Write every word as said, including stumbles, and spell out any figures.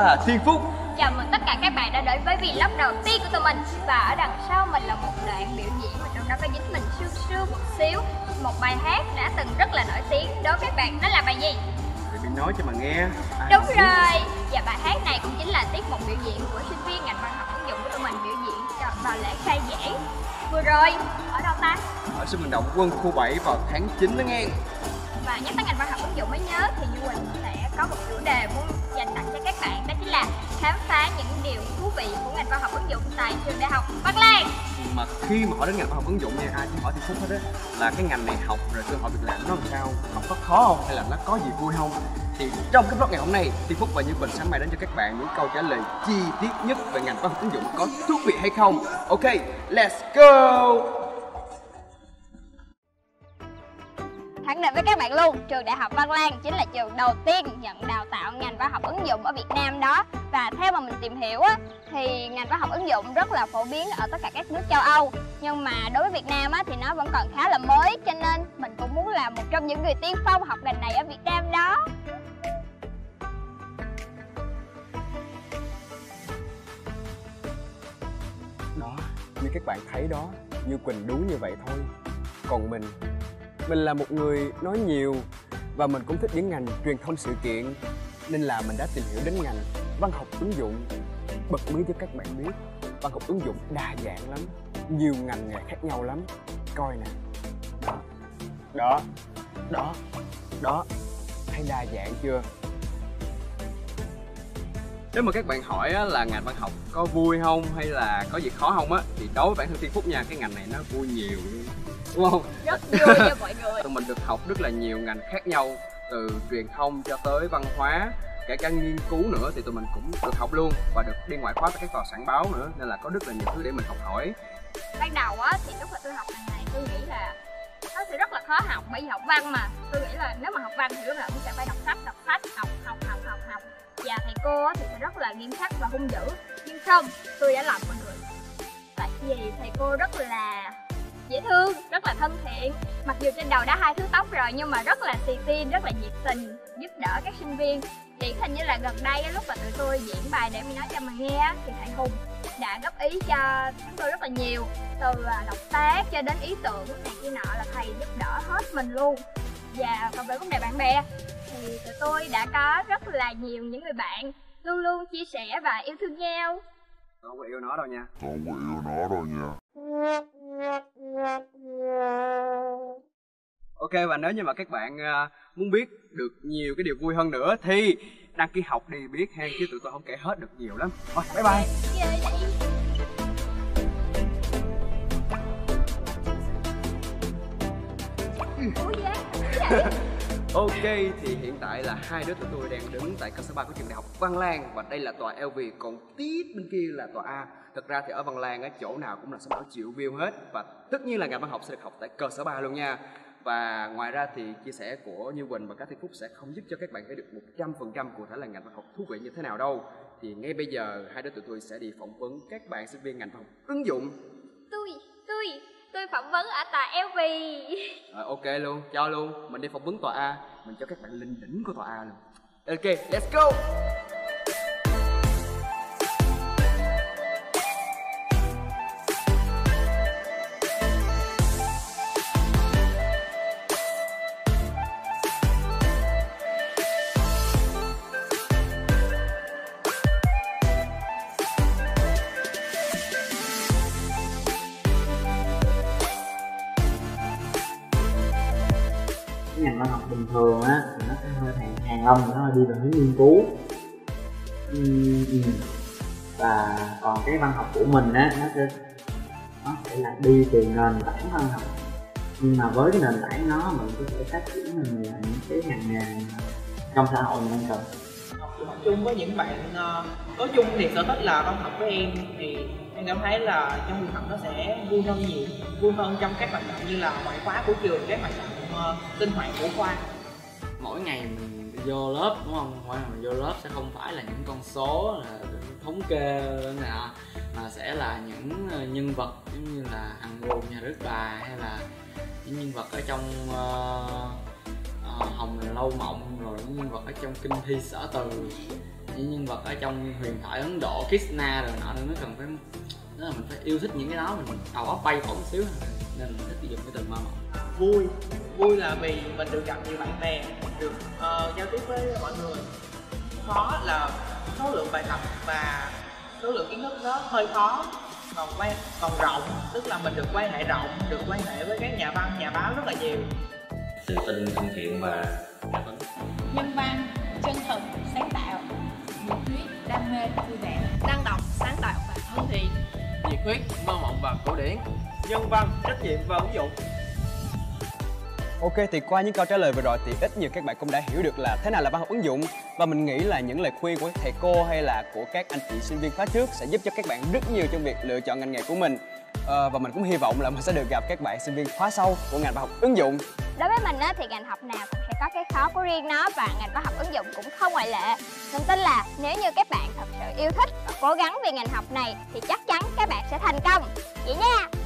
và Thiên Phúc. Chào mừng tất cả các bạn đã đến với vlog đầu tiên của tụi mình. Và ở đằng sau mình là một đoạn biểu diễn mà trong đó có dính mình sương sương một xíu một bài hát đã từng rất là nổi tiếng đối với các bạn, đó là bài gì? Mình nói cho mà nghe. Đúng rồi. Và bài hát này cũng chính là tiết mục biểu diễn của sinh viên ngành văn học ứng dụng của tụi mình biểu diễn vào lễ khai giảng vừa rồi. Ở đâu ta? Ở sân vận động Quân khu bảy vào tháng chín đó nghe. Và nhắc tới ngành văn học ứng dụng mới nhớ thì Du Quỳnh sẽ có một chủ đề muốn dành tặng cho các bạn, đó chính là khám phá những điều thú vị của ngành văn học ứng dụng tại trường Đại học Văn Lang. Mà khi mà hỏi đến ngành văn học ứng dụng nha, ai cũng hỏi Thi Phúc hết á, là cái ngành này học rồi cơ hội việc làm nó làm sao, học có khó không hay là nó có gì vui không. Thì trong cái vlog ngày hôm nay, Thi Phúc và Như Bình sẵn bày đến cho các bạn những câu trả lời chi tiết nhất về ngành văn học ứng dụng có thú vị hay không. Ok, let's go. Khẳng định với các bạn luôn, trường Đại học Văn Lang chính là trường đầu tiên nhận đào tạo ngành văn học ứng dụng ở Việt Nam đó. Và theo mà mình tìm hiểu á, thì ngành văn học ứng dụng rất là phổ biến ở tất cả các nước châu Âu. Nhưng mà đối với Việt Nam á, thì nó vẫn còn khá là mới, cho nên mình cũng muốn là một trong những người tiên phong học ngành này ở Việt Nam đó. Đó, như các bạn thấy đó, Như Quỳnh đúng như vậy thôi. Còn mình Mình là một người nói nhiều và mình cũng thích những ngành truyền thông sự kiện, nên là mình đã tìm hiểu đến ngành văn học ứng dụng. Bật mí cho các bạn biết, văn học ứng dụng đa dạng lắm, nhiều ngành nghề khác nhau lắm. Coi nè, đó, đó, đó, thấy đa dạng chưa? Nếu mà các bạn hỏi là ngành văn học có vui không hay là có gì khó không á, thì đối với bản thân Thiên Phúc nha, cái ngành này nó vui nhiều luôn, đúng không? Rất vui cho mọi người. Tụi mình được học rất là nhiều ngành khác nhau, từ truyền thông cho tới văn hóa, kể cả nghiên cứu nữa thì tụi mình cũng được học luôn, và được đi ngoại khóa với các tòa soạn báo nữa, nên là có rất là nhiều thứ để mình học hỏi. Ban đầu á thì lúc mà tôi học ngành này tôi nghĩ là nó sẽ rất là khó học, bởi vì học văn mà tôi nghĩ là nếu mà học văn thì lúc nào cũng sẽ phải đọc sách, đọc sách, học, học, học, học, học. Và thầy cô thì sẽ rất là nghiêm khắc và hung dữ, nhưng không, tôi đã làm mọi người. Tại vì thầy cô rất là dễ thương, rất là thân thiện, mặc dù trên đầu đã hai thứ tóc rồi nhưng mà rất là tì tin, rất là nhiệt tình, giúp đỡ các sinh viên. Điển hình như là gần đây lúc mà tụi tôi diễn bài để mình nói cho mà nghe thì thầy Hùng đã góp ý cho chúng tôi rất là nhiều, từ động tác cho đến ý tưởng này kia nọ là thầy giúp đỡ hết mình luôn. Và còn về vấn đề bạn bè thì tụi tôi đã có rất là nhiều những người bạn luôn luôn chia sẻ và yêu thương nhau. Không có yêu nó đâu nha. Không có yêu nó đâu nha. Ok, và nếu như mà các bạn muốn biết được nhiều cái điều vui hơn nữa thì đăng ký học đi biết ha, chứ tụi tôi không kể hết được nhiều lắm. Thôi, bye bye. Ủa vậy? Vậy? Ok, thì hiện tại là hai đứa tụi tôi đang đứng tại cơ sở ba của trường Đại học Văn Lang. Và đây là tòa lờ vê, còn tít bên kia là tòa A. Thật ra thì ở Văn Lang, ở chỗ nào cũng là sẽ bảo triệu view hết. Và tất nhiên là ngành văn học sẽ được học tại cơ sở ba luôn nha. Và ngoài ra thì chia sẻ của Như Quỳnh và các Thi Phúc sẽ không giúp cho các bạn thấy được một trăm phần trăm cụ thể là ngành văn học thú vị như thế nào đâu. Thì ngay bây giờ hai đứa tụi tôi sẽ đi phỏng vấn các bạn sinh viên ngành văn học ứng dụng. Tôi, tôi... Tôi phỏng vấn ở tòa lờ vê. Rồi, ok luôn, cho luôn. Mình đi phỏng vấn tòa A. Mình cho các bạn lên đỉnh của tòa A luôn. Ok, let's go. Ngành văn học bình thường á thì nó sẽ hơi hàng hàng lâm, nó hơi đi về hướng nghiên cứu. Và còn cái văn học của mình á, nó sẽ nó sẽ là đi từ nền tảng văn học, nhưng mà với cái nền tảng nó mình có thể phát triển mình là những cái ngành nghề trong xã hội mình đang cần. Học chung với những bạn có chung thì sở thích là văn học với em, thì em cảm thấy là trong việc học nó sẽ vui hơn nhiều, vui hơn trong các hoạt động như là ngoại khóa của trường, các hoạt động sinh hoạt của khoa. Mỗi ngày mình vô lớp đúng không? Mỗi ngày mình vô lớp sẽ không phải là những con số là thống kê nè, mà sẽ là những nhân vật giống như là Hằng Ngô, Nhà Đức Bà, hay là những nhân vật ở trong uh, uh, Hồng Lâu Mộng, rồi những nhân vật ở trong Kinh Thi Sở Từ, những nhân vật ở trong huyền thoại Ấn Độ, Krishna rồi nọ, nên nó cần phải, đó là mình phải yêu thích những cái đó, mình đầu óc bay phỏng xíu nên mình thích dùng cái từ mơ mộng. Vui, vui là vì mình được gặp nhiều bạn bè, được uh, giao tiếp với mọi người. Khó là số lượng bài tập và số lượng kiến thức nó hơi khó, còn quan còn rộng, tức là mình được quan hệ rộng, được quan hệ với các nhà văn, nhà báo rất là nhiều. Tự tin, thân thiện và nhân văn, chân thực, sáng tạo, nhiệt huyết, đam mê, vui vẻ, năng động, sáng tạo và thân thiện, nhiệt huyết, mơ mộng và cổ điển, nhân văn, trách nhiệm và ứng dụng. Ok, thì qua những câu trả lời vừa rồi thì ít nhiều các bạn cũng đã hiểu được là thế nào là văn học ứng dụng, và mình nghĩ là những lời khuyên của thầy cô hay là của các anh chị sinh viên khóa trước sẽ giúp cho các bạn rất nhiều trong việc lựa chọn ngành nghề của mình. À, và mình cũng hy vọng là mình sẽ được gặp các bạn sinh viên khóa sau của ngành văn học ứng dụng. Đối với mình á, thì ngành học nào cũng sẽ có cái khó của riêng nó, và ngành văn học ứng dụng cũng không ngoại lệ. Mình tin là nếu như các bạn thật sự yêu thích và cố gắng về ngành học này thì chắc chắn các bạn sẽ thành công. Vậy nha.